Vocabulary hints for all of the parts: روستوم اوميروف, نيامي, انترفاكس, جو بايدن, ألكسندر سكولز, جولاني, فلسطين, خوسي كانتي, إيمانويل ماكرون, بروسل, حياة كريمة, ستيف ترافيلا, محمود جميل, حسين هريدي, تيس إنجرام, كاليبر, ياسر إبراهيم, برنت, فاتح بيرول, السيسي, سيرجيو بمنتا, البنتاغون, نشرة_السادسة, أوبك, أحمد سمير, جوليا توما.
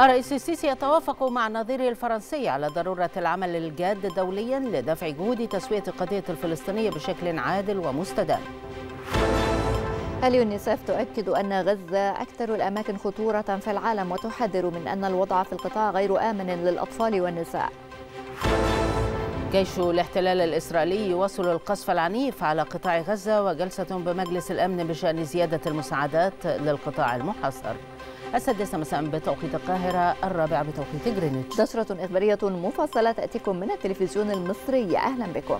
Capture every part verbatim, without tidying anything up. الرئيس السيسي يتوافق مع نظيره الفرنسي على ضرورة العمل الجاد دوليا لدفع جهود تسوية القضية الفلسطينية بشكل عادل ومستدام. اليونيسف تؤكد أن غزة أكثر الأماكن خطورة في العالم وتحذر من أن الوضع في القطاع غير آمن للأطفال والنساء. جيش الاحتلال الإسرائيلي يواصل القصف العنيف على قطاع غزة وجلسة بمجلس الأمن بشأن زيادة المساعدات للقطاع المحاصر. السادسة مساء بتوقيت القاهرة، الرابعة بتوقيت جرينتش. نشرة إخبارية مفصلة تأتيكم من التلفزيون المصري، أهلا بكم.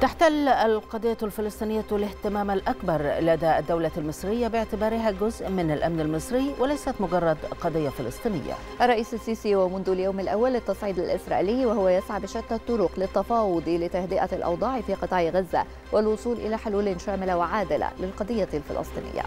تحتل القضية الفلسطينية الاهتمام الأكبر لدى الدولة المصرية باعتبارها جزء من الأمن المصري وليست مجرد قضية فلسطينية. الرئيس السيسي ومنذ اليوم الأول للتصعيد الإسرائيلي وهو يسعى بشتى الطرق للتفاوض لتهدئة الأوضاع في قطاع غزة والوصول إلى حلول شاملة وعادلة للقضية الفلسطينية.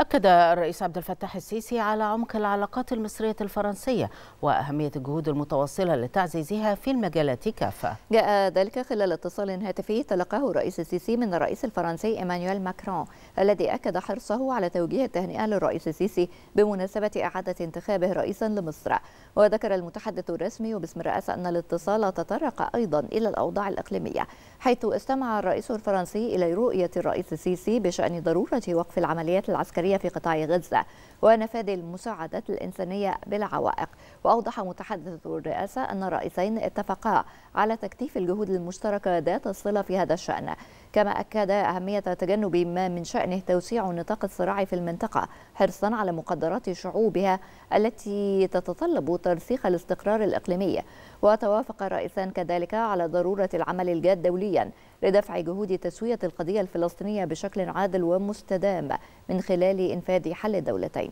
أكد الرئيس عبد الفتاح السيسي على عمق العلاقات المصرية الفرنسية وأهمية الجهود المتواصلة لتعزيزها في المجالات كافة. جاء ذلك خلال اتصال هاتفي تلقاه الرئيس السيسي من الرئيس الفرنسي إيمانويل ماكرون الذي أكد حرصه على توجيه التهنئة للرئيس السيسي بمناسبة إعادة انتخابه رئيسا لمصر. وذكر المتحدث الرسمي وباسم الرئاسة أن الاتصال تطرق أيضا إلى الأوضاع الإقليمية، حيث استمع الرئيس الفرنسي إلى رؤية الرئيس السيسي بشأن ضرورة وقف العمليات العسكرية في قطاع غزة ونفاذ المساعدات الإنسانية بلا عوائق. وأوضح متحدث الرئاسة أن الرئيسين اتفقا على تكثيف الجهود المشتركة ذات الصلة في هذا الشأن، كما أكد أهمية تجنب ما من شأنه توسيع نطاق الصراع في المنطقة حرصا على مقدرات شعوبها التي تتطلب ترسيخ الاستقرار الإقليمي. وتوافق الرئيسان كذلك على ضرورة العمل الجاد دوليا لدفع جهود تسوية القضية الفلسطينية بشكل عادل ومستدام من خلال إنفاذ حل الدولتين.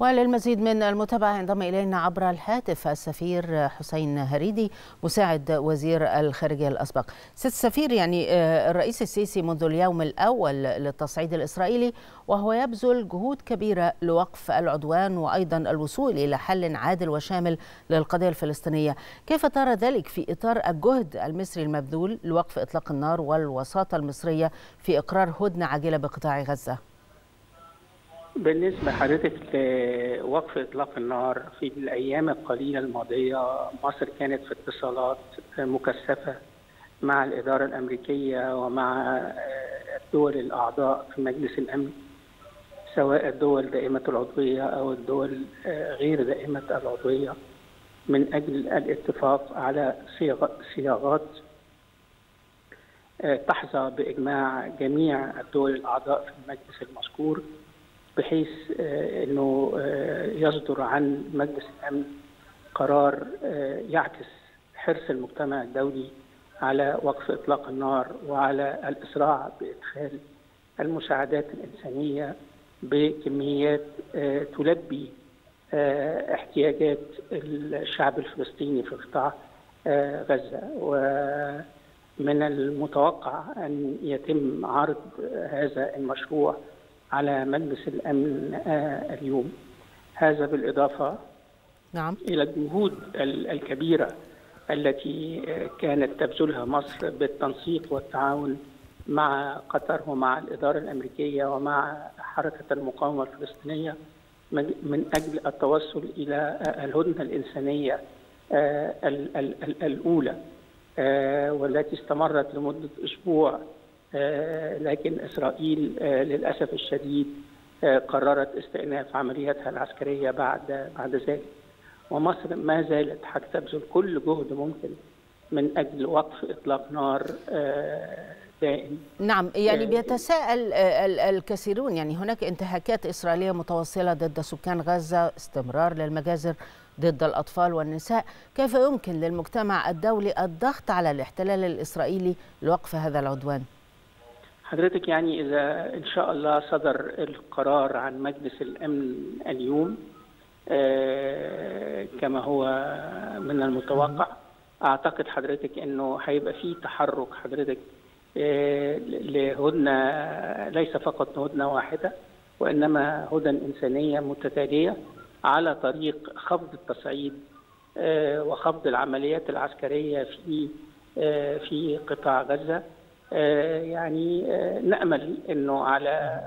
وللمزيد من المتابعة ينضم إلينا عبر الهاتف السفير حسين هريدي مساعد وزير الخارجية الأسبق. سيد السفير، يعني الرئيس السيسي منذ اليوم الأول للتصعيد الإسرائيلي وهو يبذل جهود كبيرة لوقف العدوان وأيضا الوصول إلى حل عادل وشامل للقضية الفلسطينية، كيف ترى ذلك في إطار الجهد المصري المبذول لوقف إطلاق النار والوساطة المصرية في إقرار هدنة عاجلة بقطاع غزة؟ بالنسبة حضرتك لوقف إطلاق النار، في الأيام القليلة الماضية مصر كانت في اتصالات مكثفة مع الإدارة الأمريكية ومع الدول الأعضاء في مجلس الأمن، سواء الدول دائمة العضوية أو الدول غير دائمة العضوية، من أجل الاتفاق على صياغات تحظى بإجماع جميع الدول الأعضاء في المجلس المذكور، بحيث أنه يصدر عن مجلس الأمن قرار يعكس حرص المجتمع الدولي على وقف إطلاق النار وعلى الإسراع بإدخال المساعدات الإنسانية بكميات تلبي احتياجات الشعب الفلسطيني في قطاع غزة. ومن المتوقع أن يتم عرض هذا المشروع على مجلس الأمن اليوم، هذا بالإضافة نعم. إلى الجهود الكبيرة التي كانت تبذلها مصر بالتنسيق والتعاون مع قطر ومع الإدارة الأمريكية ومع حركة المقاومة الفلسطينية من أجل التوصل إلى الهدنة الإنسانية الأولى، والتي استمرت لمدة أسبوع، لكن إسرائيل للأسف الشديد قررت استئناف عملياتها العسكرية بعد بعد ذلك. ومصر ما زالت هتبذل كل جهد ممكن من أجل وقف إطلاق نار دائم. نعم، يعني بيتساءل الكثيرون، يعني هناك انتهاكات إسرائيلية متواصلة ضد سكان غزة، استمرار للمجازر ضد الأطفال والنساء، كيف يمكن للمجتمع الدولي الضغط على الاحتلال الإسرائيلي لوقف هذا العدوان؟ حضرتك يعني إذا إن شاء الله صدر القرار عن مجلس الأمن اليوم كما هو من المتوقع، أعتقد حضرتك أنه هيبقى فيه تحرك حضرتك لهدنة، ليس فقط هدنة واحدة وإنما هدن إنسانية متتالية على طريق خفض التصعيد وخفض العمليات العسكرية في في قطاع غزة. يعني نأمل أنه على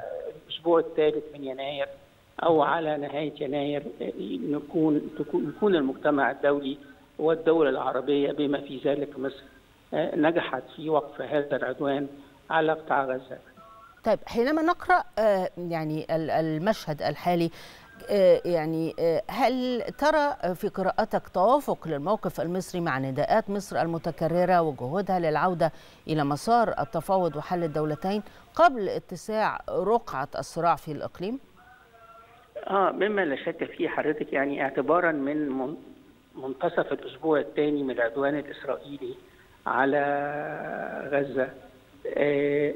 الأسبوع الثالث من يناير أو على نهاية يناير نكون يكون المجتمع الدولي والدول العربية بما في ذلك مصر نجحت في وقف هذا العدوان على قطاع غزة. طيب، حينما نقرأ يعني المشهد الحالي، يعني هل ترى في قراءتك توافق للموقف المصري مع نداءات مصر المتكررة وجهودها للعودة إلى مسار التفاوض وحل الدولتين قبل اتساع رقعة الصراع في الإقليم؟ آه مما لا شك فيه حضرتك، يعني اعتبارا من منتصف الأسبوع الثاني من العدوان الإسرائيلي على غزة،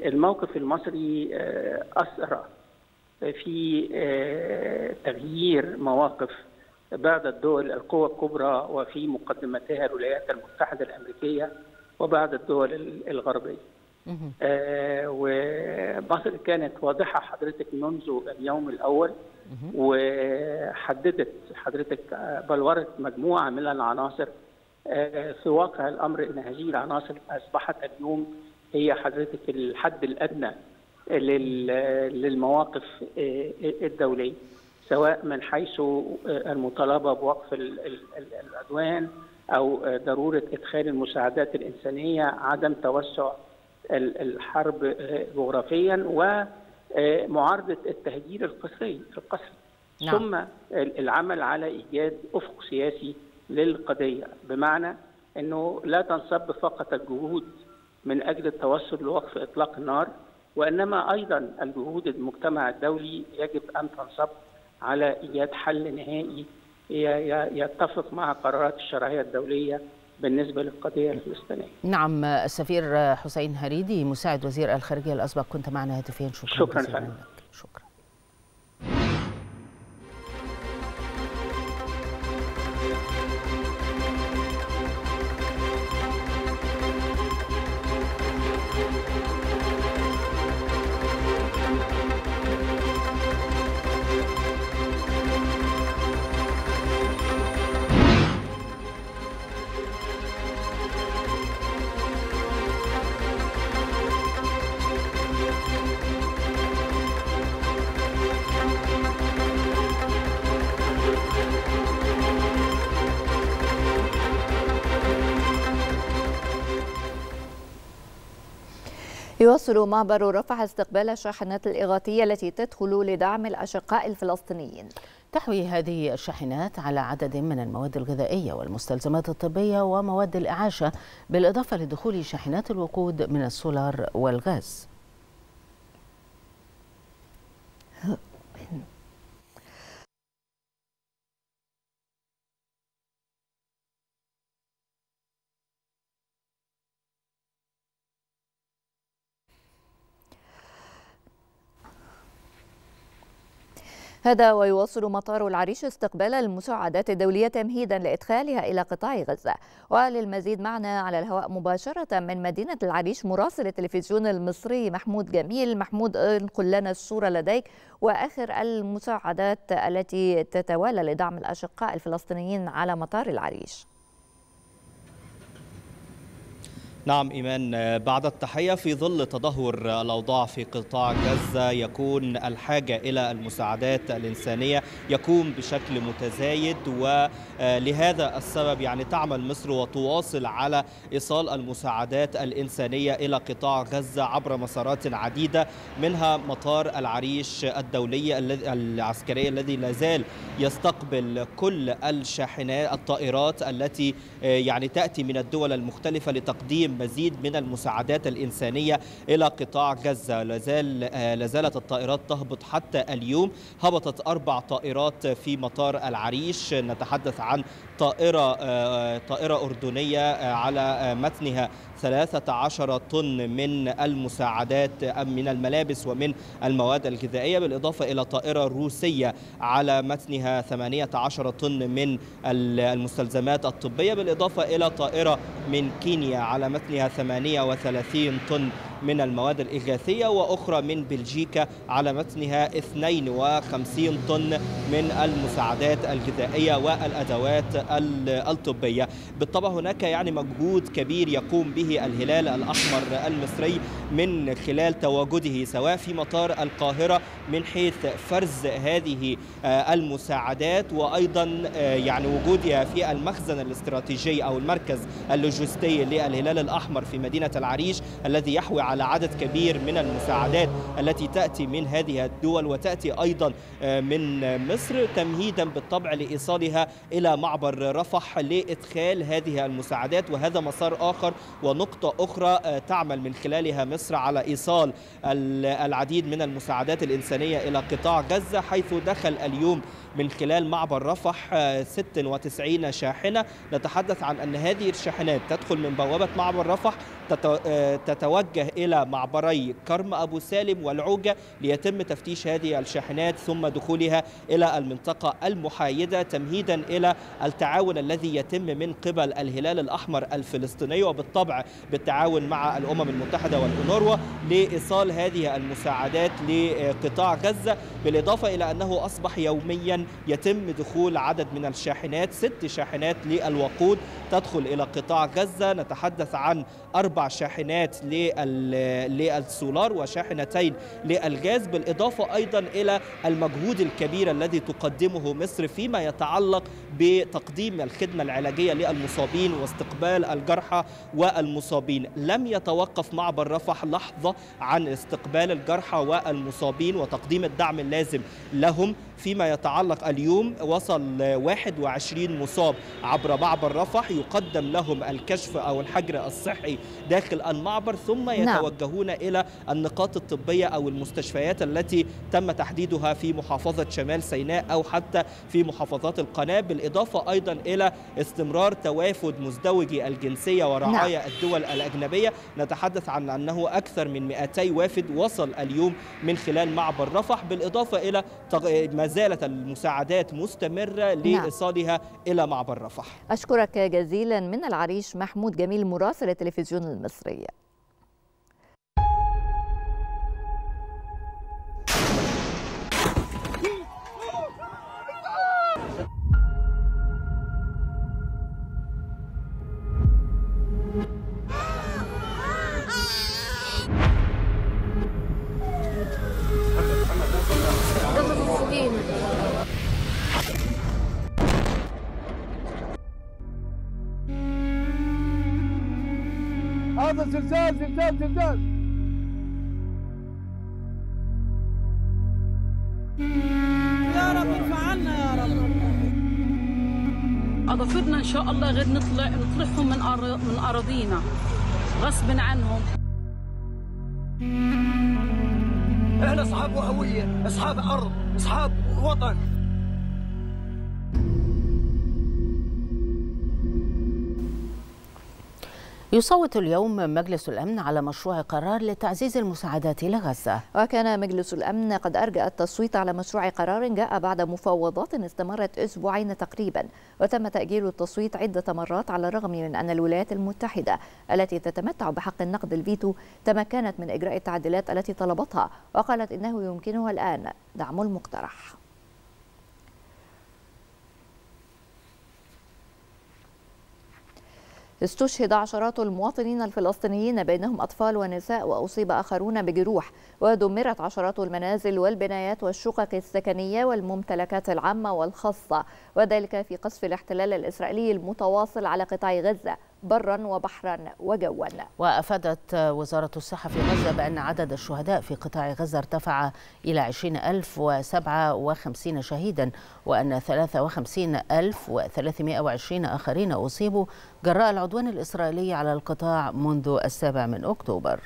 الموقف المصري أسرع في تغيير مواقف بعض الدول القوى الكبرى وفي مقدمتها الولايات المتحدة الأمريكية وبعض الدول الغربية. ومصر كانت واضحة حضرتك منذ اليوم الأول، وحددت حضرتك بلورت مجموعة من العناصر في واقع الأمر أن هذه العناصر أصبحت اليوم هي حضرتك الحد الأدنى للمواقف الدولية، سواء من حيث المطالبة بوقف العدوان أو ضرورة إدخال المساعدات الإنسانية، عدم توسع الحرب جغرافيا، ومعارضة التهجير القسري القسري نعم. ثم العمل على إيجاد أفق سياسي للقضية، بمعنى أنه لا تنصب فقط الجهود من أجل التوصل لوقف إطلاق النار، وإنما أيضا الجهود المجتمع الدولي يجب أن تنصب على إيجاد حل نهائي يتفق مع قرارات الشرعية الدولية بالنسبة للقضية الفلسطينية. نعم، السفير حسين هريدي مساعد وزير الخارجية الأسبق، كنت معنا هاتفيا. شكرا, شكرا فعلا. شكرا. يواصل معبر رفح استقبال الشاحنات الإغاثية التي تدخل لدعم الأشقاء الفلسطينيين. تحوي هذه الشاحنات على عدد من المواد الغذائية والمستلزمات الطبية ومواد الإعاشة، بالإضافة لدخول شاحنات الوقود من السولار والغاز. هذا ويواصل مطار العريش استقبال المساعدات الدولية تمهيدا لإدخالها إلى قطاع غزة. وللمزيد معنا على الهواء مباشرة من مدينة العريش مراسل التلفزيون المصري محمود جميل. محمود، انقل لنا الصورة لديك وآخر المساعدات التي تتوالى لدعم الأشقاء الفلسطينيين على مطار العريش. نعم إيمان، بعد التحية، في ظل تدهور الأوضاع في قطاع غزة يكون الحاجة إلى المساعدات الإنسانية يكون بشكل متزايد، ولهذا السبب يعني تعمل مصر وتواصل على إيصال المساعدات الإنسانية إلى قطاع غزة عبر مسارات عديدة، منها مطار العريش الدولي العسكري الذي لا زال يستقبل كل الشاحنات الطائرات التي يعني تأتي من الدول المختلفة لتقديم مزيد من المساعدات الإنسانية إلى قطاع غزة. لازالت الطائرات تهبط حتى اليوم، هبطت أربع طائرات في مطار العريش، نتحدث عن طائرة طائرة أردنية على متنها ثلاثة عشر طن من المساعدات من الملابس ومن المواد الغذائية، بالإضافة إلى طائرة روسية على متنها ثمانية عشر طن من المستلزمات الطبية، بالإضافة إلى طائرة من كينيا على متنها ثمانية وثلاثين طن من المواد الإغاثية، وأخرى من بلجيكا على متنها اثنين وخمسين طن من المساعدات الغذائية والأدوات الطبية. بالطبع هناك يعني مجهود كبير يقوم به الهلال الأحمر المصري من خلال تواجده سواء في مطار القاهرة من حيث فرز هذه المساعدات، وأيضا يعني وجودها في المخزن الاستراتيجي أو المركز اللوجستي للهلال الأحمر في مدينة العريش الذي يحوي على عدد كبير من المساعدات التي تأتي من هذه الدول وتأتي أيضا من مصر، تمهيدا بالطبع لإيصالها إلى معبر رفح لإدخال هذه المساعدات. وهذا مسار آخر ونقطة أخرى تعمل من خلالها مصر على إيصال العديد من المساعدات الإنسانية إلى قطاع غزة، حيث دخل اليوم من خلال معبر رفح ستة وتسعين شاحنة. نتحدث عن أن هذه الشاحنات تدخل من بوابة معبر رفح تتوجه إلى معبري كرم أبو سالم والعوجة ليتم تفتيش هذه الشاحنات ثم دخولها إلى المنطقة المحايدة، تمهيدا إلى التعاون الذي يتم من قبل الهلال الأحمر الفلسطيني وبالطبع بالتعاون مع الأمم المتحدة والأونروا لإيصال هذه المساعدات لقطاع غزة، بالإضافة إلى أنه أصبح يوميا يتم دخول عدد من الشاحنات، ست شاحنات للوقود تدخل إلى قطاع غزة. نتحدث عن أربع شاحنات للسولار وشاحنتين للغاز، بالإضافة أيضا إلى المجهود الكبير الذي تقدمه مصر فيما يتعلق بتقديم الخدمة العلاجية للمصابين واستقبال الجرحى والمصابين. لم يتوقف معبر رفح لحظة عن استقبال الجرحى والمصابين وتقديم الدعم اللازم لهم. فيما يتعلق اليوم وصل واحد وعشرين مصاب عبر معبر رفح، يقدم لهم الكشف أو الحجر الصحي داخل المعبر، ثم يتوجهون نعم. إلى النقاط الطبية أو المستشفيات التي تم تحديدها في محافظة شمال سيناء أو حتى في محافظات القناة، بالإضافة أيضا إلى استمرار توافد مزدوجي الجنسية ورعايا نعم. الدول الأجنبية. نتحدث عن أنه أكثر من مئتي وافد وصل اليوم من خلال معبر رفح، بالإضافة إلى ما زالت المساعدات مستمرة لإيصالها نعم. إلى معبر رفح. أشكرك جزيلا من العريش محمود جميل مراسل التلفزيون المصري. زلزال زلزال زلزال يا رب ارفعنا يا رب. اضفتنا ان شاء الله غير نطلع نطلعهم من أر... من اراضينا غصب عنهم. احنا اصحاب هويه، اصحاب ارض، اصحاب وطن. يصوت اليوم مجلس الأمن على مشروع قرار لتعزيز المساعدات إلى غزة. وكان مجلس الأمن قد أرجأ التصويت على مشروع قرار جاء بعد مفاوضات استمرت أسبوعين تقريبا، وتم تأجيل التصويت عدة مرات على الرغم من أن الولايات المتحدة التي تتمتع بحق النقد الفيتو تمكنت من إجراء التعديلات التي طلبتها، وقالت إنه يمكنها الآن دعم المقترح. استشهد عشرات المواطنين الفلسطينيين بينهم أطفال ونساء، وأصيب آخرون بجروح، ودمرت عشرات المنازل والبنايات والشقق السكنية والممتلكات العامة والخاصة، وذلك في قصف الاحتلال الإسرائيلي المتواصل على قطاع غزة برا وبحرا وجوا. وأفادت وزارة الصحة في غزة بأن عدد الشهداء في قطاع غزة ارتفع إلى عشرين ألف وسبعة وخمسين شهيدا، وأن ثلاثة وخمسين ألف وثلاثمائة وعشرين آخرين أصيبوا جراء العدوان الإسرائيلي على القطاع منذ السابع من أكتوبر.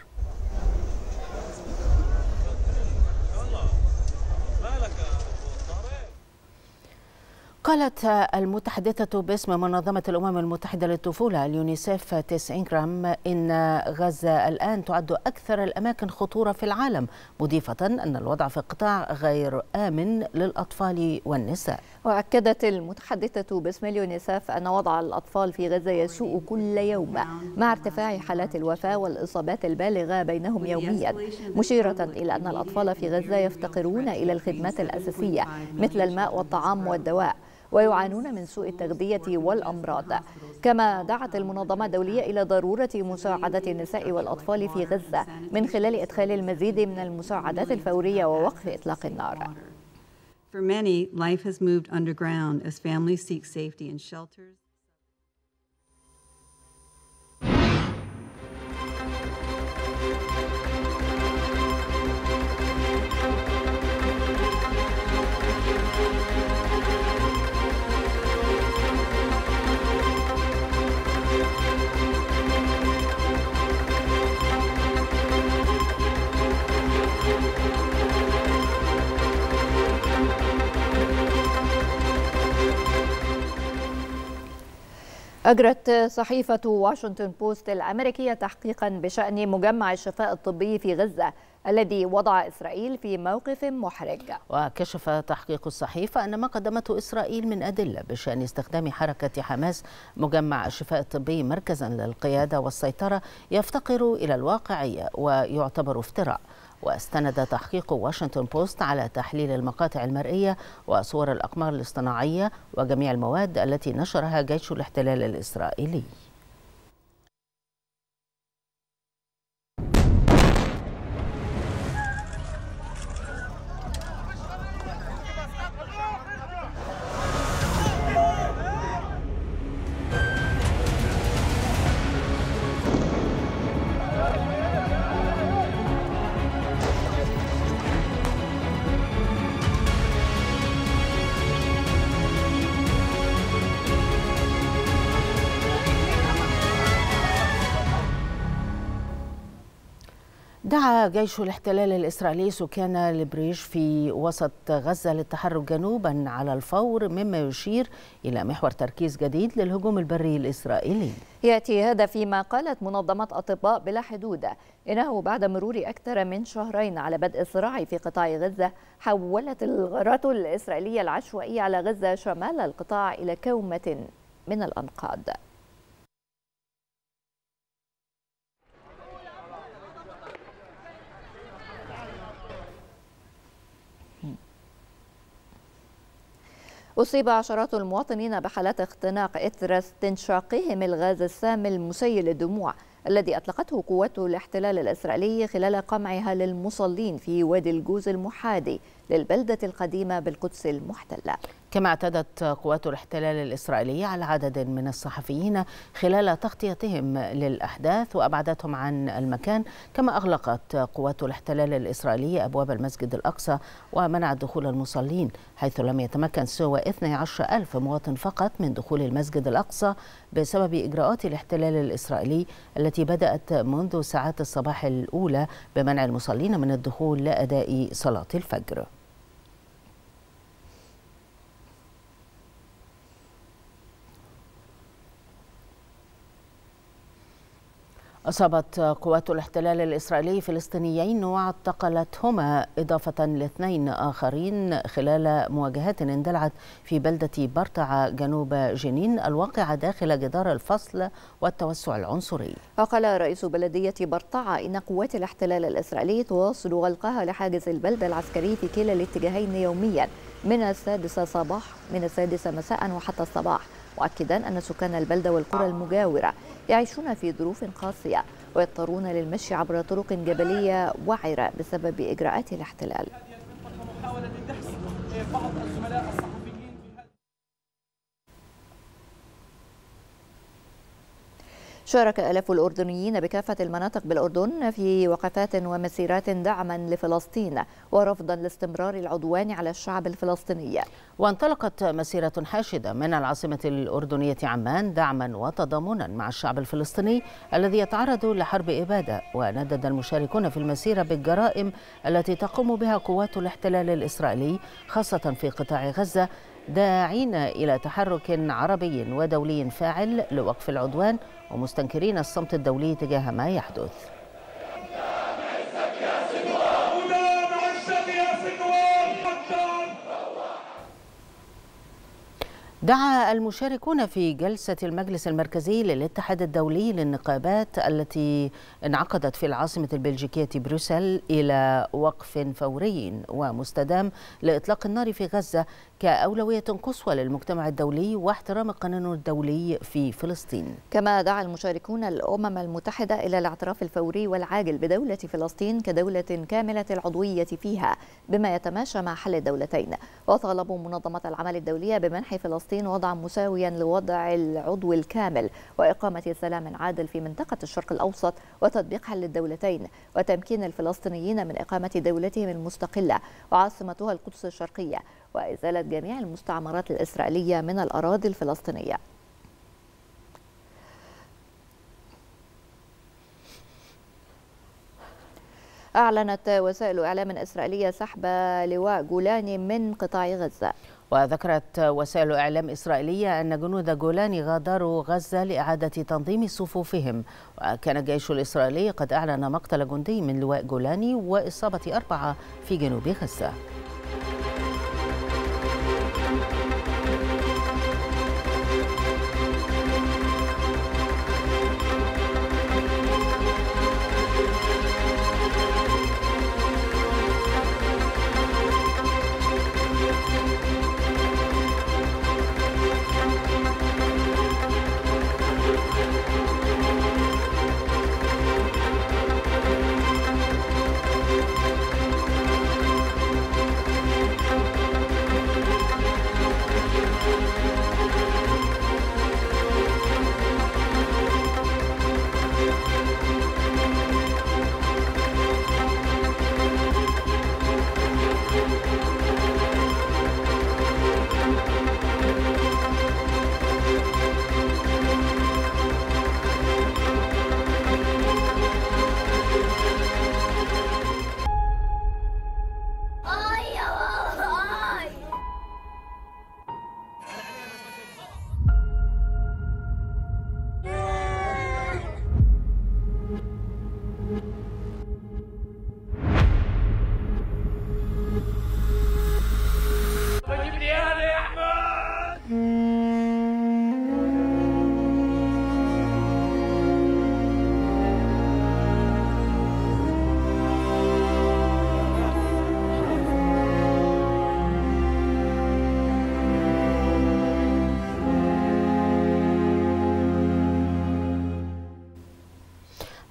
قالت المتحدثة باسم منظمة الأمم المتحدة للطفولة اليونيسف تيس إنجرام إن غزة الآن تعد أكثر الأماكن خطورة في العالم، مضيفة أن الوضع في القطاع غير آمن للأطفال والنساء. وأكدت المتحدثة باسم اليونيسف أن وضع الأطفال في غزة يسوء كل يوم مع ارتفاع حالات الوفاة والإصابات البالغة بينهم يوميا، مشيرة إلى أن الأطفال في غزة يفتقرون إلى الخدمات الأساسية مثل الماء والطعام والدواء، ويعانون من سوء التغذية والأمراض. كما دعت المنظمة الدولية إلى ضرورة مساعدة النساء والأطفال في غزة من خلال إدخال المزيد من المساعدات الفورية ووقف إطلاق النار. أجرت صحيفة واشنطن بوست الأمريكية تحقيقا بشأن مجمع الشفاء الطبي في غزة الذي وضع إسرائيل في موقف محرج. وكشف تحقيق الصحيفة أن ما قدمته إسرائيل من أدلة بشأن استخدام حركة حماس مجمع الشفاء الطبي مركزا للقيادة والسيطرة يفتقر إلى الواقعية ويعتبر افتراء. واستند تحقيق واشنطن بوست على تحليل المقاطع المرئية وصور الأقمار الاصطناعية وجميع المواد التي نشرها جيش الاحتلال الإسرائيلي. دعا جيش الاحتلال الإسرائيلي سكان البريج في وسط غزة للتحرك جنوبا على الفور، مما يشير إلى محور تركيز جديد للهجوم البري الإسرائيلي. يأتي هذا فيما قالت منظمة أطباء بلا حدود إنه بعد مرور أكثر من شهرين على بدء الصراع في قطاع غزة، حولت الغارات الإسرائيلية العشوائية على غزة شمال القطاع إلى كومة من الأنقاض. أصيب عشرات المواطنين بحالات اختناق إثر استنشاقهم الغاز السام المسيل الدموع الذي أطلقته قوات الاحتلال الإسرائيلي خلال قمعها للمصلين في وادي الجوز المحادي للبلدة القديمة بالقدس المحتلة. كما اعتدت قوات الاحتلال الإسرائيلية على عدد من الصحفيين خلال تغطيتهم للأحداث وأبعدتهم عن المكان، كما أغلقت قوات الاحتلال الإسرائيلية أبواب المسجد الأقصى ومنعت دخول المصلين، حيث لم يتمكن سوى اثني عشر ألف مواطن فقط من دخول المسجد الأقصى بسبب إجراءات الاحتلال الإسرائيلي التي بدأت منذ ساعات الصباح الأولى بمنع المصلين من الدخول لأداء صلاة الفجر. أصابت قوات الاحتلال الإسرائيلي فلسطينيين واعتقلتهما إضافة لاثنين آخرين خلال مواجهات اندلعت في بلدة برتعة جنوب جنين الواقعة داخل جدار الفصل والتوسع العنصري. وقال رئيس بلدية برتعة إن قوات الاحتلال الإسرائيلي تواصل غلقها لحاجز البلدة العسكري في كلا الاتجاهين يوميا من السادسة صباح من السادسة مساء وحتى الصباح، مؤكدا أن سكان البلدة والقرى المجاورة يعيشون في ظروف قاسية ويضطرون للمشي عبر طرق جبلية وعرة بسبب إجراءات الاحتلال. شارك آلاف الأردنيين بكافة المناطق بالأردن في وقفات ومسيرات دعما لفلسطين ورفضا لاستمرار العدوان على الشعب الفلسطيني. وانطلقت مسيرة حاشدة من العاصمة الأردنية عمان دعما وتضامنا مع الشعب الفلسطيني الذي يتعرض لحرب إبادة، وندد المشاركون في المسيرة بالجرائم التي تقوم بها قوات الاحتلال الإسرائيلي خاصة في قطاع غزة، داعين إلى تحرك عربي ودولي فاعل لوقف العدوان ومستنكرين الصمت الدولي تجاه ما يحدث. دعا المشاركون في جلسة المجلس المركزي للاتحاد الدولي للنقابات التي انعقدت في العاصمة البلجيكية بروسل إلى وقف فوري ومستدام لإطلاق النار في غزة كأولوية قصوى للمجتمع الدولي واحترام القانون الدولي في فلسطين. كما دعا المشاركون الأمم المتحدة إلى الاعتراف الفوري والعاجل بدولة فلسطين كدولة كاملة العضوية فيها بما يتماشى مع حل الدولتين، وطالبوا منظمة العمل الدولية بمنح فلسطين وضعا مساويا لوضع العضو الكامل وإقامة سلام عادل في منطقة الشرق الأوسط وتطبيق حل الدولتين وتمكين الفلسطينيين من إقامة دولتهم المستقلة وعاصمتها القدس الشرقية وإزالة جميع المستعمرات الإسرائيلية من الأراضي الفلسطينية. أعلنت وسائل إعلام إسرائيلية سحب لواء جولاني من قطاع غزة. وذكرت وسائل إعلام إسرائيلية أن جنود جولاني غادروا غزة لإعادة تنظيم صفوفهم، وكان الجيش الإسرائيلي قد أعلن مقتل جندي من لواء جولاني وإصابة أربعة في جنوب غزة.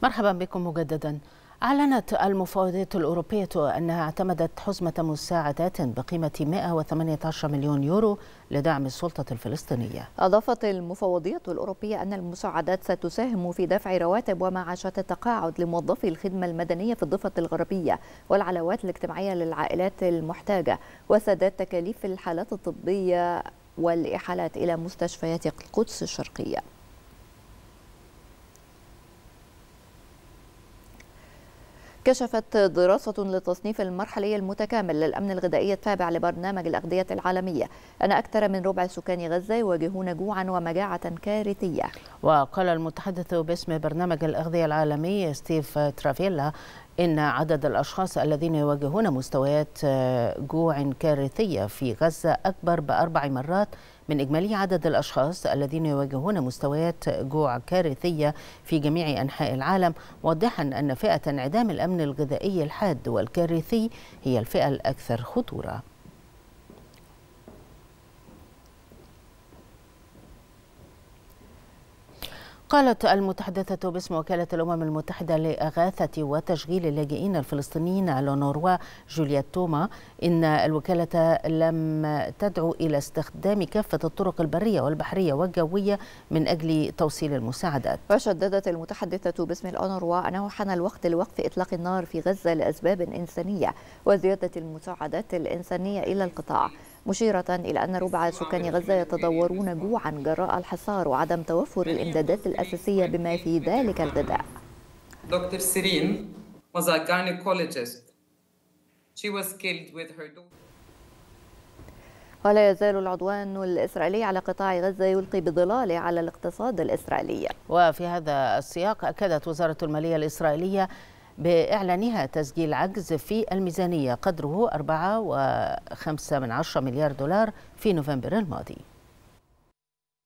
مرحبا بكم مجددا. أعلنت المفوضية الأوروبية أنها اعتمدت حزمة مساعدات بقيمة مئة وثمانية عشر مليون يورو لدعم السلطة الفلسطينية. أضافت المفوضية الأوروبية أن المساعدات ستساهم في دفع رواتب ومعاشات التقاعد لموظفي الخدمة المدنية في الضفة الغربية والعلاوات الاجتماعية للعائلات المحتاجة وسداد تكاليف الحالات الطبية والإحالات إلى مستشفيات القدس الشرقية. كشفت دراسة للتصنيف المرحلي المتكامل للأمن الغذائي التابع لبرنامج الأغذية العالمية أن أكثر من ربع سكان غزة يواجهون جوعا ومجاعة كارثية. وقال المتحدث باسم برنامج الأغذية العالمي ستيف ترافيلا إن عدد الأشخاص الذين يواجهون مستويات جوع كارثية في غزة أكبر بأربع مرات من إجمالي عدد الأشخاص الذين يواجهون مستويات جوع كارثية في جميع أنحاء العالم، واضحا أن فئة انعدام الأمن الغذائي الحاد والكارثي هي الفئة الأكثر خطورة. قالت المتحدثة باسم وكالة الأمم المتحدة لإغاثة وتشغيل اللاجئين الفلسطينيين الأونروا جوليا توما إن الوكالة لم تدعو إلى استخدام كافة الطرق البرية والبحرية والجوية من أجل توصيل المساعدات. وشددت المتحدثة باسم الأونروا أنه حان الوقت لوقف إطلاق النار في غزة لأسباب إنسانية وزيادة المساعدات الإنسانية إلى القطاع، مشيرة إلى أن ربع سكان غزة يتضورون جوعا جراء الحصار وعدم توفر الإمدادات الأساسية بما في ذلك الغذاء. دكتور سيرين was a gynecologist. She was killed with her daughter. ولا يزال العدوان الإسرائيلي على قطاع غزة يلقي بظلاله على الاقتصاد الإسرائيلي. وفي هذا السياق أكدت وزارة المالية الإسرائيلية بإعلانها تسجيل عجز في الميزانية قدره أربعة فاصلة خمسة مليار دولار في نوفمبر الماضي.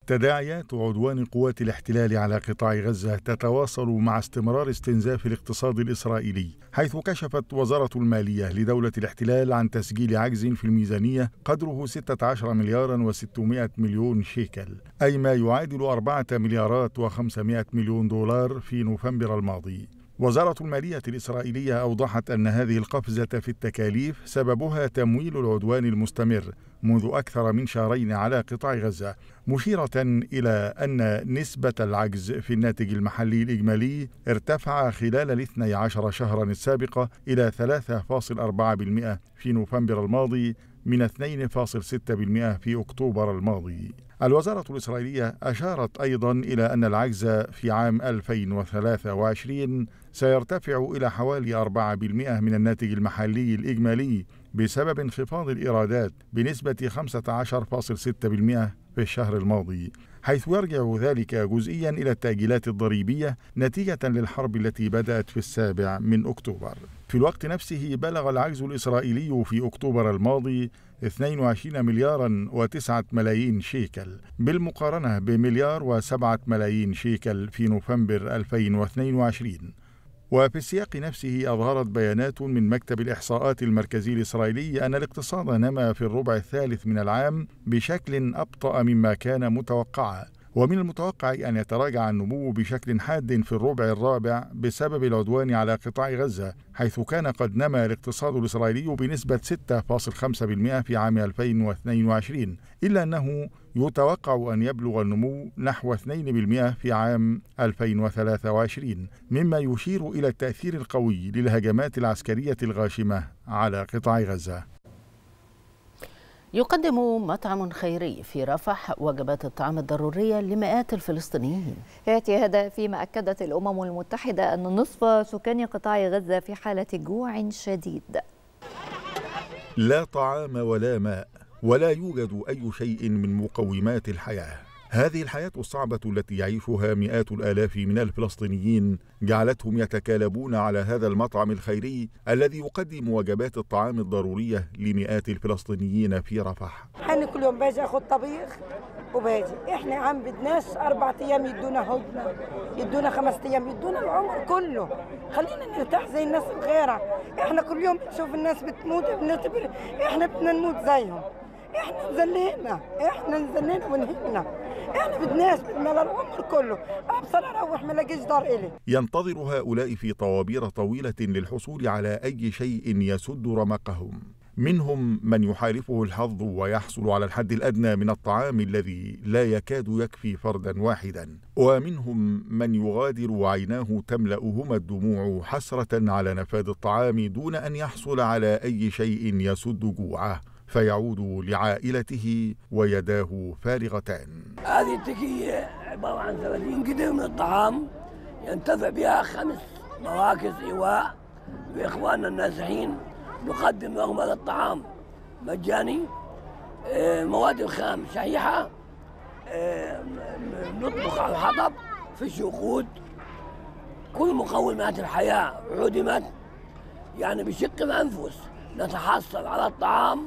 تداعيات عدوان قوات الاحتلال على قطاع غزة تتواصل مع استمرار استنزاف الاقتصاد الإسرائيلي، حيث كشفت وزارة المالية لدولة الاحتلال عن تسجيل عجز في الميزانية قدره ستة عشر ملياراً وستمائة مليون شيكل، أي ما يعادل أربعة مليارات وخمسمائة مليون دولار في نوفمبر الماضي. وزارة المالية الإسرائيلية أوضحت أن هذه القفزة في التكاليف سببها تمويل العدوان المستمر منذ أكثر من شهرين على قطاع غزة، مشيرة إلى أن نسبة العجز في الناتج المحلي الإجمالي ارتفع خلال الاثني عشر شهرا السابقة إلى ثلاثة فاصلة أربعة بالمئة في نوفمبر الماضي من اثنين فاصلة ستة بالمئة في أكتوبر الماضي. الوزارة الإسرائيلية أشارت أيضا إلى أن العجز في عام ألفين وثلاثة وعشرين سيرتفع إلى حوالي أربعة بالمئة من الناتج المحلي الإجمالي بسبب انخفاض الإيرادات بنسبة خمسة عشر فاصلة ستة بالمئة في الشهر الماضي، حيث يرجع ذلك جزئيا إلى التأجيلات الضريبية نتيجة للحرب التي بدأت في السابع من أكتوبر. في الوقت نفسه بلغ العجز الإسرائيلي في أكتوبر الماضي اثنين وعشرين ملياراً وتسعة ملايين شيكل، بالمقارنة بمليار وسبعة ملايين شيكل في نوفمبر ألفين واثنين وعشرين. وفي السياق نفسه أظهرت بيانات من مكتب الإحصاءات المركزي الإسرائيلي أن الاقتصاد نما في الربع الثالث من العام بشكل أبطأ مما كان متوقعا، ومن المتوقع أن يتراجع النمو بشكل حاد في الربع الرابع بسبب العدوان على قطاع غزة، حيث كان قد نما الاقتصاد الإسرائيلي بنسبة ستة فاصلة خمسة بالمئة في عام ألفين واثنين وعشرين، إلا أنه يتوقع أن يبلغ النمو نحو اثنين بالمئة في عام ألفين وثلاثة وعشرين، مما يشير إلى التأثير القوي للهجمات العسكرية الغاشمة على قطاع غزة. يقدم مطعم خيري في رفح وجبات الطعام الضرورية لمئات الفلسطينيين. يأتي هذا فيما أكدت الأمم المتحدة أن نصف سكان قطاع غزة في حالة جوع شديد. لا طعام ولا ماء ولا يوجد أي شيء من مقومات الحياة. هذه الحياة الصعبة التي يعيشها مئات الآلاف من الفلسطينيين جعلتهم يتكالبون على هذا المطعم الخيري الذي يقدم وجبات الطعام الضرورية لمئات الفلسطينيين في رفح. أنا كل يوم باجي أخذ طبيخ وباجي، إحنا عم بدناش أربع أيام يدونا هدنة، يدونا خمس أيام، يدونا العمر كله، خلينا نرتاح زي الناس الغيرة. إحنا كل يوم بنشوف الناس بتموت بنعتبر إحنا بدنا نموت زيهم. إحنا نزلينا، إحنا نزلينا ونهينا، إحنا بدناش بدنا العمر كله، أبصر أروح ما لاقيش دار إلي. ينتظر هؤلاء في طوابير طويلة للحصول على أي شيء يسد رمقهم، منهم من يحالفه الحظ ويحصل على الحد الأدنى من الطعام الذي لا يكاد يكفي فردا واحدا، ومنهم من يغادر وعيناه تملأهما الدموع حسرة على نفاد الطعام دون أن يحصل على أي شيء يسد جوعه، فيعود لعائلته ويداه فارغتان. هذه التكية عبارة عن ثلاثين قدر من الطعام ينتفع بها خمس مراكز إيواء، وإخواننا النازحين نقدم لهم هذا الطعام مجاني، مواد الخام شحيحة، نطبخ على الحطب، فيش وقود، كل مقومات الحياة عدمت، يعني بشق الأنفس نتحصل على الطعام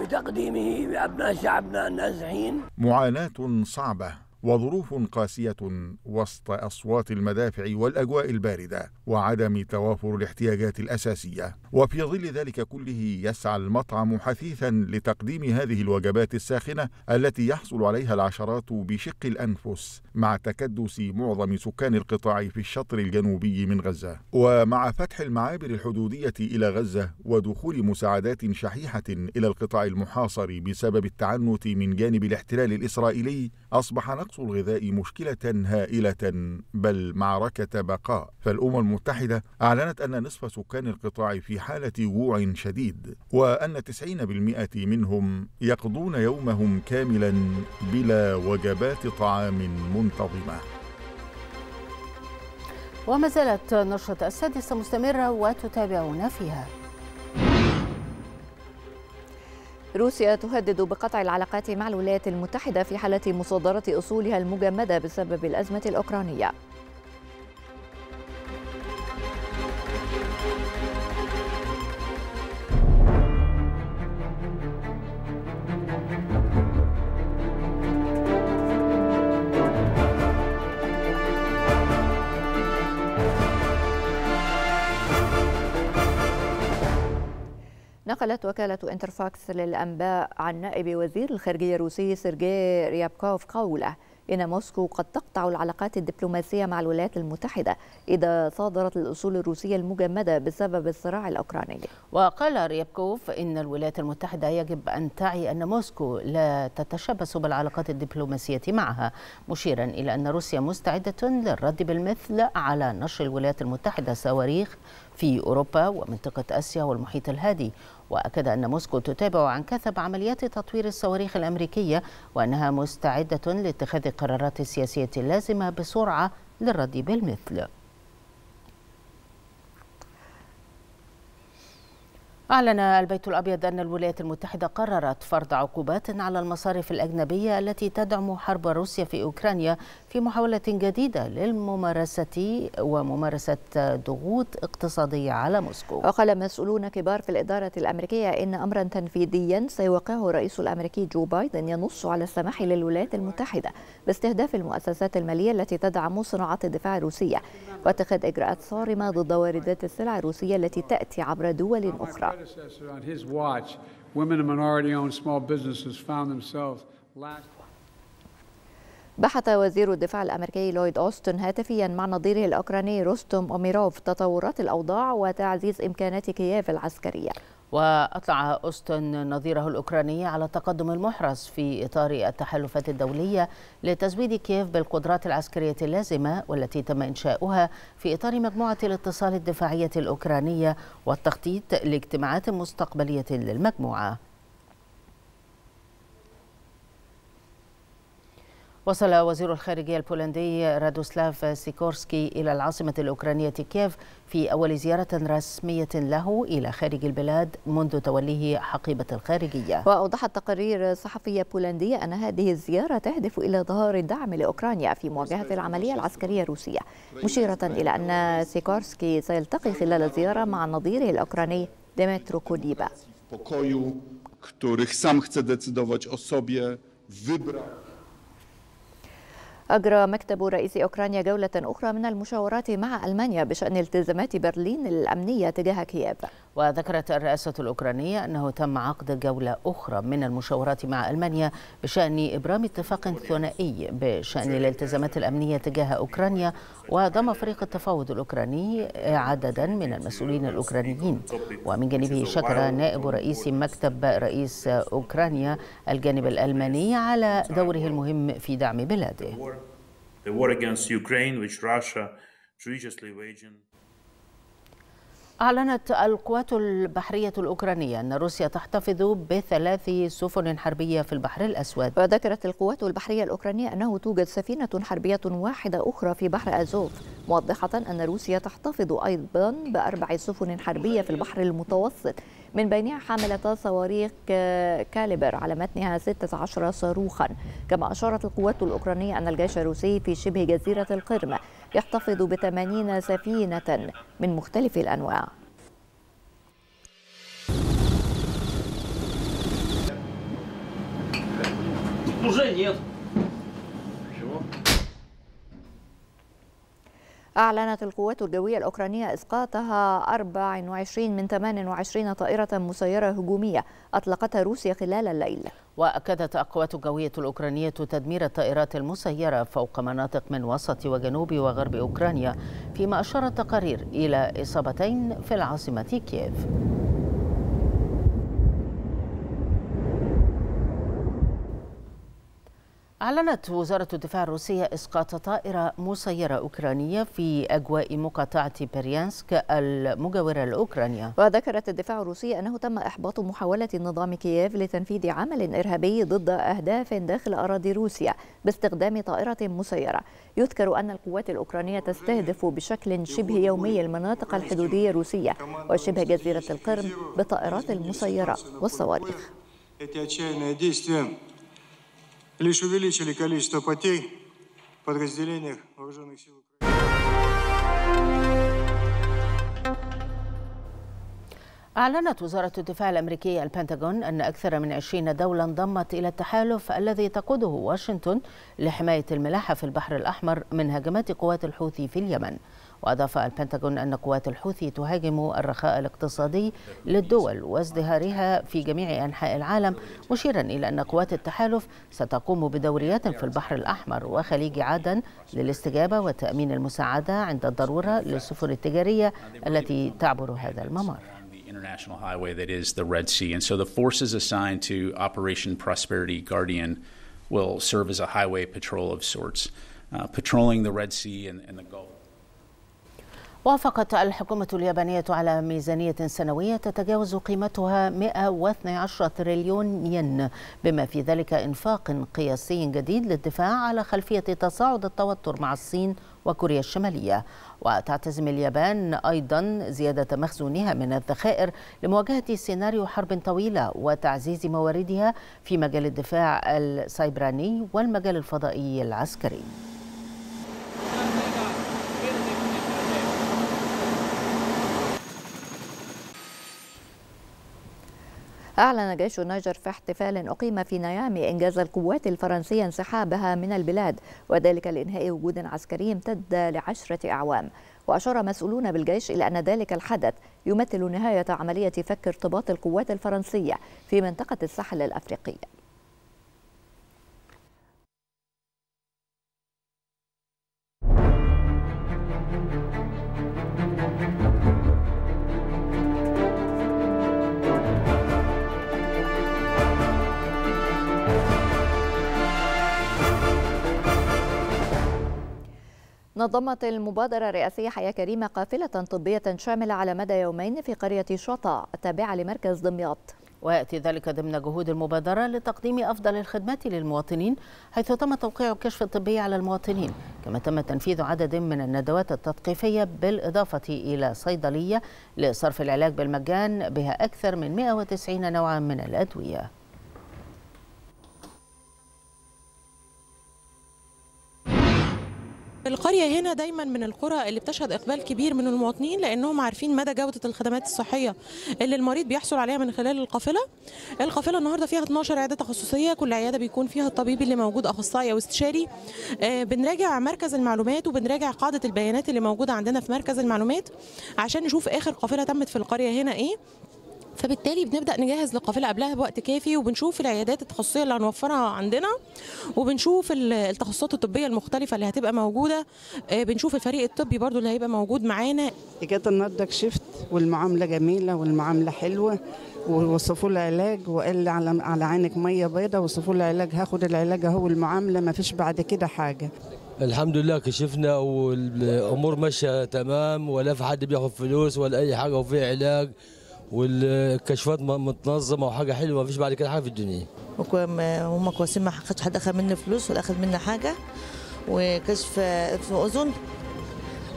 بتقديمه لأبناء شعبنا النازحين. معاناة صعبة وظروف قاسية وسط أصوات المدافع والأجواء الباردة وعدم توافر الاحتياجات الأساسية. وفي ظل ذلك كله يسعى المطعم حثيثا لتقديم هذه الوجبات الساخنة التي يحصل عليها العشرات بشق الأنفس مع تكدس معظم سكان القطاع في الشطر الجنوبي من غزة. ومع فتح المعابر الحدودية إلى غزة ودخول مساعدات شحيحة إلى القطاع المحاصر بسبب التعنت من جانب الاحتلال الإسرائيلي، أصبح نقص الغذاء مشكلة هائلة بل معركة بقاء. فالأمم المتحدة أعلنت أن نصف سكان القطاع في حالة جوع شديد، وأن تسعين بالمئة منهم يقضون يومهم كاملا بلا وجبات طعام منتظمة. وما زالت نشرة السادسة مستمرة وتتابعون فيها. روسيا تهدد بقطع العلاقات مع الولايات المتحدة في حالة مصادرة أصولها المجمدة بسبب الأزمة الأوكرانية. نقلت وكالة انترفاكس للأنباء عن نائب وزير الخارجية الروسي سيرجيو ريابكوف قوله إن موسكو قد تقطع العلاقات الدبلوماسية مع الولايات المتحدة إذا صادرت الأصول الروسية المجمدة بسبب الصراع الأوكراني. وقال ريابكوف إن الولايات المتحدة يجب أن تعي أن موسكو لا تتشبث بالعلاقات الدبلوماسية معها، مشيرا إلى أن روسيا مستعدة للرد بالمثل على نشر الولايات المتحدة صواريخ في أوروبا ومنطقة آسيا والمحيط الهادي. وأكد أن موسكو تتابع عن كثب عمليات تطوير الصواريخ الأمريكية وأنها مستعدة لاتخاذ القرارات السياسية اللازمة بسرعة للرد بالمثل. أعلن البيت الأبيض أن الولايات المتحدة قررت فرض عقوبات على المصارف الأجنبية التي تدعم حرب روسيا في أوكرانيا في محاولة جديدة للممارسة وممارسة ضغوط اقتصادية على موسكو. وقال مسؤولون كبار في الإدارة الأمريكية إن أمرا تنفيذيا سيوقعه الرئيس الأمريكي جو بايدن ينص على السماح للولايات المتحدة باستهداف المؤسسات المالية التي تدعم صناعة الدفاع الروسية واتخاذ إجراءات صارمة ضد واردات السلع الروسية التي تأتي عبر دول أخرى. بحث وزير الدفاع الأمريكي لويد اوستن هاتفيا مع نظيره الأوكراني روستوم اوميروف تطورات الأوضاع وتعزيز إمكانات كييف العسكرية. وأطلع أوستن نظيره الأوكراني على التقدم المحرز في إطار التحالفات الدولية لتزويد كييف بالقدرات العسكرية اللازمة والتي تم إنشاؤها في إطار مجموعة الاتصال الدفاعية الأوكرانية والتخطيط لاجتماعات مستقبلية للمجموعة. وصل وزير الخارجية البولندي رادوسلاف سيكورسكي إلى العاصمة الأوكرانية كييف في أول زيارة رسمية له إلى خارج البلاد منذ توليه حقيبة الخارجية. وأوضحت تقارير صحفية بولندية أن هذه الزيارة تهدف إلى إظهار الدعم لأوكرانيا في مواجهة العملية العسكرية الروسية، مشيرة إلى أن سيكورسكي سيلتقي خلال الزيارة مع نظيره الأوكراني ديمترو كوديبا. أجرى مكتب رئيس أوكرانيا جولة أخرى من المشاورات مع ألمانيا بشأن التزامات برلين الأمنية تجاه كييف. وذكرت الرئاسة الأوكرانية أنه تم عقد جولة أخرى من المشاورات مع ألمانيا بشأن إبرام اتفاق ثنائي بشأن الالتزامات الأمنية تجاه أوكرانيا، وضم فريق التفاوض الأوكراني عددا من المسؤولين الأوكرانيين. ومن جانبه شكر نائب رئيس مكتب رئيس أوكرانيا الجانب الألماني على دوره المهم في دعم بلاده. أعلنت القوات البحرية الأوكرانية أن روسيا تحتفظ بثلاث سفن حربية في البحر الأسود. وذكرت القوات البحرية الأوكرانية أنه توجد سفينة حربية واحدة أخرى في بحر أزوف، موضحة أن روسيا تحتفظ أيضا بأربع سفن حربية في البحر المتوسط، من بينها حاملة صواريخ كاليبر على متنها ستة عشر صاروخا. كما أشارت القوات الأوكرانية أن الجيش الروسي في شبه جزيرة القرم يحتفظ بثمانين سفينة من مختلف الأنواع. уже нет. Чего? أعلنت القوات الجوية الأوكرانية إسقاطها أربعة وعشرين من ثمانية وعشرين طائرة مسيرة هجومية أطلقتها روسيا خلال الليل. وأكدت القوات الجوية الأوكرانية تدمير الطائرات المسيرة فوق مناطق من وسط وجنوب وغرب أوكرانيا، فيما أشار التقارير إلى إصابتين في العاصمة كييف. أعلنت وزارة الدفاع الروسية إسقاط طائرة مسيرة أوكرانية في أجواء مقاطعة بريانسك المجاورة لأوكرانيا. وذكرت الدفاع الروسي أنه تم إحباط محاولة نظام كييف لتنفيذ عمل إرهابي ضد أهداف داخل أراضي روسيا باستخدام طائرة مسيرة. يذكر أن القوات الأوكرانية تستهدف بشكل شبه يومي المناطق الحدودية الروسية وشبه جزيرة القرم بالطائرات المسيرة والصواريخ. ليش увеличили количество потерь в подразделениях вооруженных сил. أعلنت وزارة الدفاع الأمريكية البنتاغون أن أكثر من عشرين دولة انضمت إلى التحالف الذي تقوده واشنطن لحماية الملاحة في البحر الأحمر من هجمات قوات الحوثي في اليمن. وأضاف البنتاغون أن قوات الحوثي تهاجم الرخاء الاقتصادي للدول وازدهارها في جميع أنحاء العالم، مشيرا إلى أن قوات التحالف ستقوم بدوريات في البحر الأحمر وخليج عدن للاستجابة وتأمين المساعدة عند الضرورة للسفن التجارية التي تعبر هذا الممر. International highway that is the Red Sea, and so the forces assigned to Operation Prosperity Guardian will serve as a highway patrol of sorts, uh, patrolling the Red Sea and, and the Gulf. وافقت الحكومة اليابانية على ميزانية سنوية تتجاوز قيمتها مئة واثني عشر تريليون ين، بما في ذلك إنفاق قياسي جديد للدفاع على خلفية تصاعد التوتر مع الصين وكوريا الشمالية. وتعتزم اليابان أيضا زيادة مخزونها من الذخائر لمواجهة سيناريو حرب طويلة وتعزيز مواردها في مجال الدفاع السيبراني والمجال الفضائي العسكري. أعلن جيش النيجر في احتفال أقيم في نيامي إنجاز القوات الفرنسية انسحابها من البلاد، وذلك لإنهاء وجود عسكري امتد لعشرة أعوام. وأشار مسؤولون بالجيش إلى أن ذلك الحدث يمثل نهاية عملية فك ارتباط القوات الفرنسية في منطقة الساحل الأفريقي. نظمت المبادرة الرئاسية حياة كريمة قافلة طبية شاملة على مدى يومين في قرية شطا التابعة لمركز دمياط. ويأتي ذلك ضمن جهود المبادرة لتقديم أفضل الخدمات للمواطنين، حيث تم توقيع الكشف الطبي على المواطنين، كما تم تنفيذ عدد من الندوات التثقيفية بالإضافة إلى صيدلية لصرف العلاج بالمجان بها أكثر من مئة وتسعين نوعا من الأدوية. القرية هنا دايما من القرى اللي بتشهد إقبال كبير من المواطنين، لأنهم عارفين مدى جودة الخدمات الصحية اللي المريض بيحصل عليها من خلال القافلة. القافلة النهاردة فيها اثني عشر عيادة تخصصية، كل عيادة بيكون فيها الطبيب اللي موجود أخصائي أو استشاري. بنراجع مركز المعلومات وبنراجع قاعدة البيانات اللي موجودة عندنا في مركز المعلومات عشان نشوف آخر قافلة تمت في القرية هنا إيه، فبالتالي بنبدأ نجهز للقافلة قبلها بوقت كافي، وبنشوف العيادات التخصصية اللي هنوفرها عندنا، وبنشوف التخصصات الطبية المختلفة اللي هتبقى موجودة، بنشوف الفريق الطبي برضو اللي هيبقى موجود معانا. إجت النهارده كشفت والمعاملة جميلة والمعاملة حلوة، ووصفوا لي علاج وقال لي على على عينك مية بيضاء، وصفوا لي علاج، هاخد العلاج اهو، المعاملة ما فيش بعد كده حاجة. الحمد لله كشفنا والأمور ماشية تمام، ولا في حد بياخد فلوس ولا أي حاجة، وفي علاج والكشفات متنظمه وحاجه حلوه، مفيش بعد كده حاجه في الدنيا. هم كويسين، ما خدش حد اخذ مني فلوس ولا اخذ مني حاجه. وكشف في اذن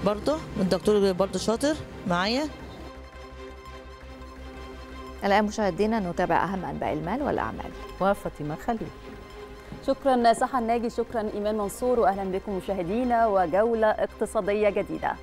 برضه الدكتور برضه شاطر معايا. الان مشاهدينا نتابع اهم انباء المال والاعمال وفاطمه خليل. شكرا سحى الناجي، شكرا ايمان منصور، واهلا بكم مشاهدينا وجوله اقتصاديه جديده.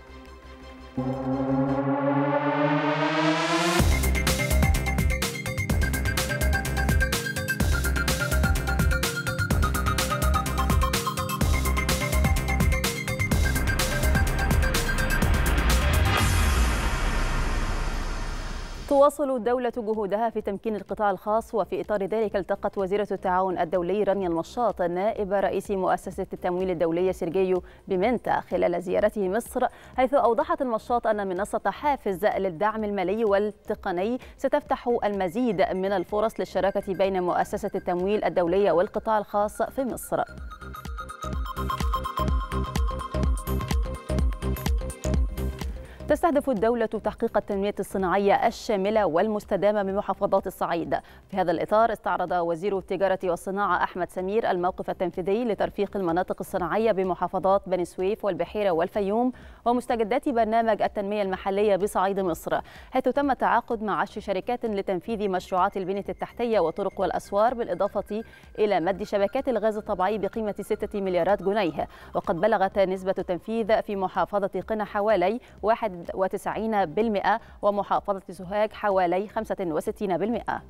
تواصل الدولة جهودها في تمكين القطاع الخاص، وفي إطار ذلك التقت وزيرة التعاون الدولي رانيا المشاط نائب رئيس مؤسسة التمويل الدولية سيرجيو بمنتا خلال زيارته مصر، حيث أوضحت المشاط أن منصة حافز للدعم المالي والتقني ستفتح المزيد من الفرص للشراكة بين مؤسسة التمويل الدولية والقطاع الخاص في مصر. تستهدف الدولة تحقيق التنمية الصناعية الشاملة والمستدامة بمحافظات الصعيد. في هذا الإطار استعرض وزير التجارة والصناعة أحمد سمير الموقف التنفيذي لترفيق المناطق الصناعية بمحافظات بني سويف والبحيرة والفيوم ومستجدات برنامج التنمية المحلية بصعيد مصر، حيث تم التعاقد مع عشر شركات لتنفيذ مشروعات البنية التحتية والطرق والأسوار، بالإضافة إلى مد شبكات الغاز الطبيعي بقيمة ستة مليارات جنيه، وقد بلغت نسبة التنفيذ في محافظة قنا حوالي واحد وتسعين بالمئة ومحافظة سوهاج حوالي خمسة وستين بالمئة.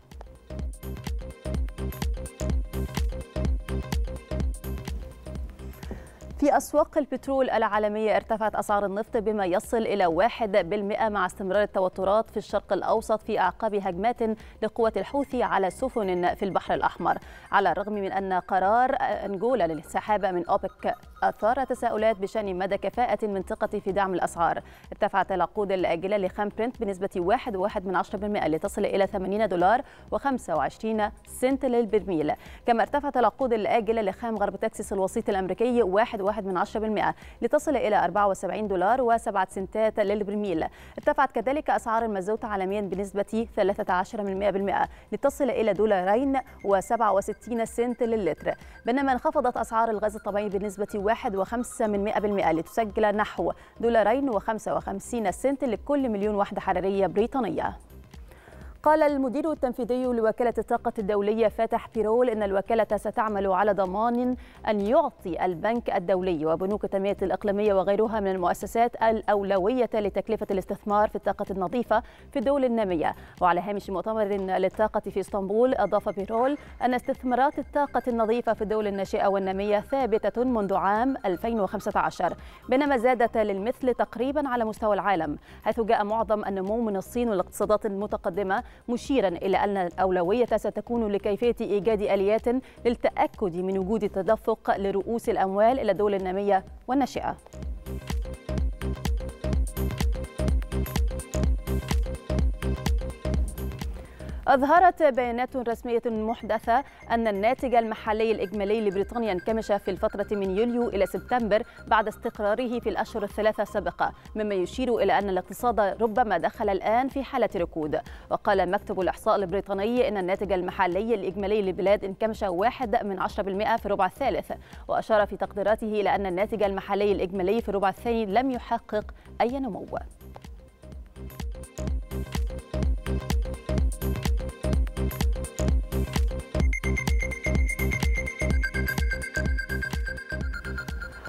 في أسواق البترول العالمية ارتفعت أسعار النفط بما يصل إلى واحد بالمئة مع استمرار التوترات في الشرق الأوسط في أعقاب هجمات لقوة الحوثي على سفن في البحر الأحمر، على الرغم من أن قرار أنجولا للسحابة من أوبك أثار تساؤلات بشأن مدى كفاءة المنطقة في دعم الأسعار. ارتفعت العقود الآجلة لخام برنت بنسبة واحد فاصلة واحد بالمئة لتصل إلى ثمانين دولار وخمسة وعشرين سنت للبرميل، كما ارتفعت العقود الآجلة لخام غرب تكساس الوسيط الأمريكي واحد فاصلة واحد بالمئة لتصل إلى أربعة وسبعين دولار وسبعة سنتات للبرميل. ارتفعت كذلك أسعار المازوت عالميا بنسبة ثلاثة عشر بالمئة لتصل إلى دولارين وسبعة وستين سنت للتر، بينما انخفضت أسعار الغاز الطبيعي بنسبة واحد فاصلة خمسة بالمئة لتسجل نحو دولارين وخمسة وخمسين سنت لكل مليون وحدة حرارية بريطانية. قال المدير التنفيذي لوكالة الطاقة الدولية فاتح بيرول إن الوكالة ستعمل على ضمان أن يعطي البنك الدولي وبنوك التنمية الإقليمية وغيرها من المؤسسات الأولوية لتكلفة الاستثمار في الطاقة النظيفة في الدول النامية. وعلى هامش مؤتمر للطاقة في اسطنبول أضاف بيرول أن استثمارات الطاقة النظيفة في الدول الناشئة والنامية ثابتة منذ عام ألفين وخمسة عشر، بينما زادت للمثل تقريبا على مستوى العالم، حيث جاء معظم النمو من الصين والاقتصادات المتقدمة، مشيرا إلى أن الأولوية ستكون لكيفية إيجاد آليات للتأكد من وجود تدفق لرؤوس الأموال إلى الدول النامية والناشئة. أظهرت بيانات رسمية محدثة أن الناتج المحلي الإجمالي لبريطانيا انكمش في الفترة من يوليو إلى سبتمبر بعد استقراره في الأشهر الثلاثة السابقة، مما يشير إلى أن الاقتصاد ربما دخل الآن في حالة ركود. وقال مكتب الإحصاء البريطاني إن الناتج المحلي الإجمالي للبلاد انكمش واحد من عشرة بالمئة في الربع الثالث، وأشار في تقديراته إلى أن الناتج المحلي الإجمالي في الربع الثاني لم يحقق أي نمو.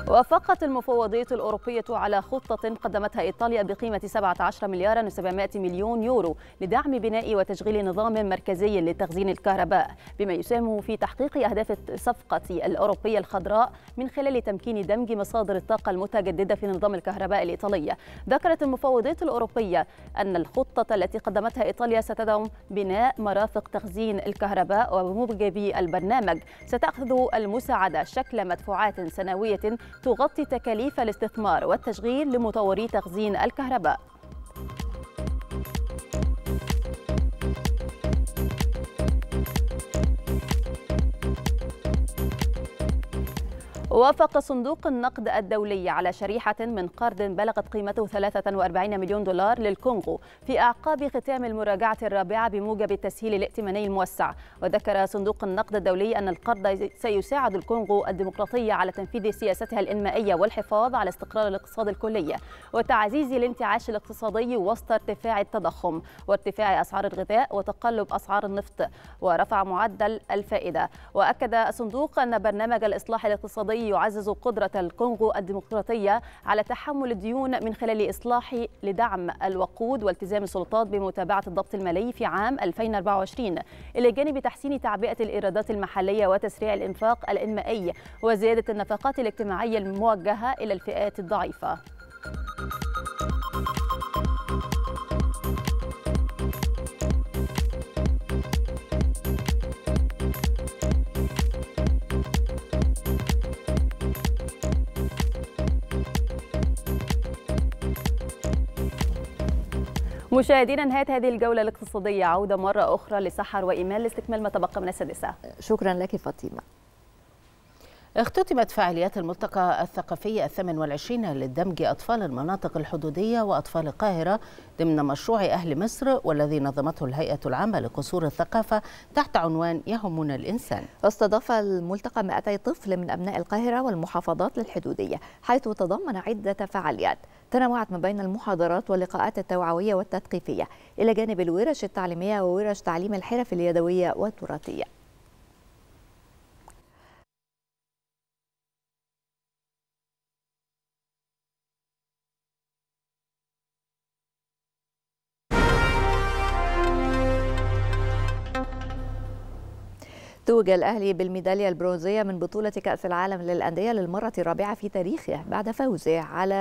وافقت المفوضية الأوروبية على خطة قدمتها إيطاليا بقيمة سبعة عشر مليار وسبعمئة مليون يورو لدعم بناء وتشغيل نظام مركزي لتخزين الكهرباء، بما يساهم في تحقيق أهداف الصفقة الأوروبية الخضراء من خلال تمكين دمج مصادر الطاقة المتجددة في نظام الكهرباء الإيطالي. ذكرت المفوضية الأوروبية أن الخطة التي قدمتها إيطاليا ستدعم بناء مرافق تخزين الكهرباء، وبموجب البرنامج ستأخذ المساعدة شكل مدفوعات سنوية تغطي تكاليف الاستثمار والتشغيل لمطوري تخزين الكهرباء. وافق صندوق النقد الدولي على شريحة من قرض بلغت قيمته ثلاثة وأربعين مليون دولار للكونغو في أعقاب ختام المراجعة الرابعة بموجب التسهيل الائتماني الموسع. وذكر صندوق النقد الدولي أن القرض سيساعد الكونغو الديمقراطية على تنفيذ سياستها الإنمائية والحفاظ على استقرار الاقتصاد الكلي وتعزيز الانتعاش الاقتصادي وسط ارتفاع التضخم وارتفاع أسعار الغذاء وتقلب أسعار النفط، ورفع معدل الفائدة. وأكد الصندوق أن برنامج الإصلاح الاقتصادي يعزز قدرة الكونغو الديمقراطية على تحمل الديون من خلال إصلاح لدعم الوقود والتزام السلطات بمتابعة الضبط المالي في عام ألفين وأربعة وعشرين، إلى جانب تحسين تعبئة الإيرادات المحلية وتسريع الإنفاق الإنمائي وزيادة النفقات الاجتماعية الموجهة إلى الفئات الضعيفة. مشاهدينا انتهت هذه الجولة الاقتصادية، عودة مرة أخرى لسحر وإيمان لاستكمال ما تبقى من السادسة. شكرا لك فاطمة. اختتمت فعاليات الملتقى الثقافي الثامن والعشرين لدمج أطفال المناطق الحدودية وأطفال القاهرة ضمن مشروع أهل مصر، والذي نظمته الهيئة العامة لقصور الثقافة تحت عنوان يهمنا الإنسان. واستضاف الملتقى مئتي طفل من أبناء القاهرة والمحافظات الحدودية، حيث تضمن عدة فعاليات تنوعت ما بين المحاضرات واللقاءات التوعوية والتثقيفية، إلى جانب الورش التعليمية وورش تعليم الحرف اليدوية والتراثية. توج الأهلي بالميدالية البرونزية من بطولة كأس العالم للأندية للمرة الرابعة في تاريخه بعد فوزه على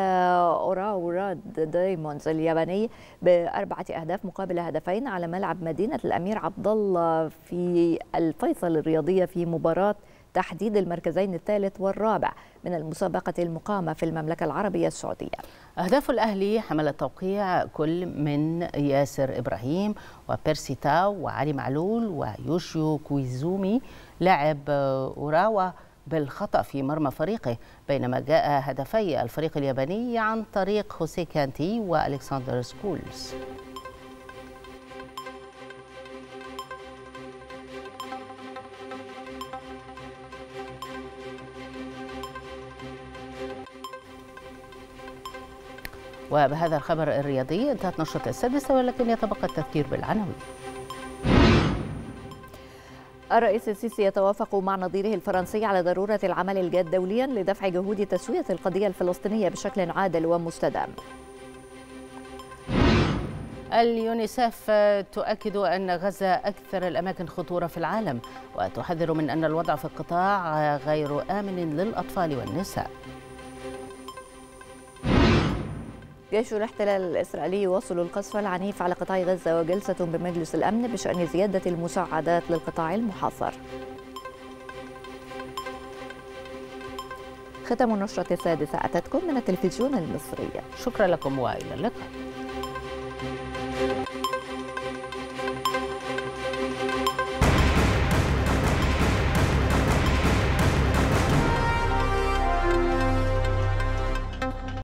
أوراوراد دايموندز الياباني بأربعة أهداف مقابل هدفين على ملعب مدينة الأمير عبد الله في الفيصل الرياضية في مباراة تحديد المركزين الثالث والرابع من المسابقة المقامة في المملكة العربية السعودية. أهداف الأهلي حملت توقيع كل من ياسر إبراهيم وبيرسي تاو وعلي معلول ويوشيو كويزومي لاعب أوراوا بالخطأ في مرمى فريقه، بينما جاء هدفي الفريق الياباني عن طريق خوسي كانتي وألكسندر سكولز. وبهذا الخبر الرياضي انتهت نشرة السادسة، ولكن يتبقى التذكير بالعناوين. الرئيس السيسي يتوافق مع نظيره الفرنسي على ضرورة العمل الجاد دوليا لدفع جهود تسوية القضية الفلسطينية بشكل عادل ومستدام. اليونيسف تؤكد أن غزة أكثر الأماكن خطورة في العالم، وتحذر من أن الوضع في القطاع غير آمن للأطفال والنساء. جيش الاحتلال الإسرائيلي يواصل القصف العنيف على قطاع غزة، وجلسة بمجلس الأمن بشأن زيادة المساعدات للقطاع المحاصر. ختم نشرة السادسة أتتكم من التلفزيون المصري. شكرا لكم وإلى اللقاء.